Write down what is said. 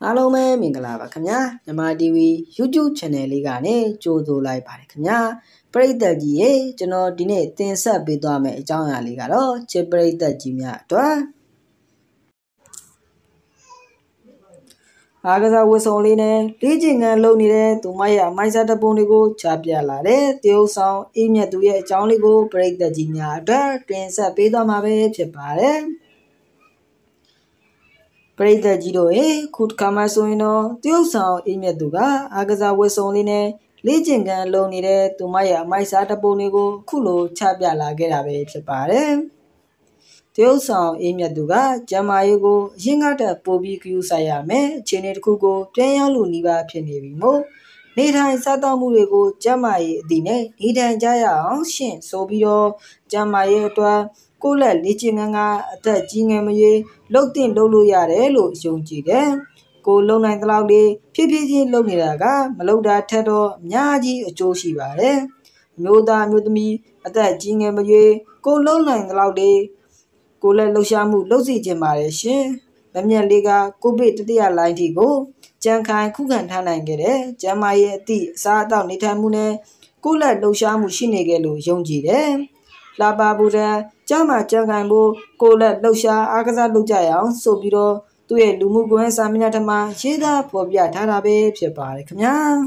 Alome Mingala Kanya, Yamadiwi, YouTube channel Ligane, Jodo Lai Parikanya, Break the G, General Dine, Tensa Bidome, Jana Ligaro, Chebrake the Jimia Dora Agaza was only ne, Legion and Lonely, to Maya, Mysata Bonigo, Chapia Lare, Teo Sound, Imia to Ye, Joligo, Break the Jimia Dora, Tensa Bidome, Chepare. Pray the Gido E could come as soon as you saw in Meduga, Agaza was only ne, Legion and Lonely to Maya, my Satabonigo, Kulu, Chabia la Gerabe, Chapare. Teo saw in Meduga, Jamaigo, Jingata, Pobi Sayame, Chenet Kugo, Tayan Luniva, Penevimo, Nita and Satamurego, Jamai, Dine, Nita and Jaya, Ancient, Sobio, Jamaetua. Kula Lichinganga, the Jingamaye, looked in Loluya, Elo, Jonjigan, Go Lona and Loudly, Pippi Loniraga, Maloda Tado, Nyaji, Joshibare, Noda Mudmi, at the Jingamaye, Go Lona and Loudly, Gola Loshamu, Losi Jamareshe, Lamia Liga, go bit to the Alanti go, Jankai Kugan Tanangere, Jamaye, the Sada Nitamune, Gola Loshamu Shinegelo, Jonjide. La Babuda, Jama Jangambo, Gola, Losha, Agaza Lujaya, Sobiro, Due Lumugu and Saminatama, Shida, Pobia Tarabe, Pia Parikna.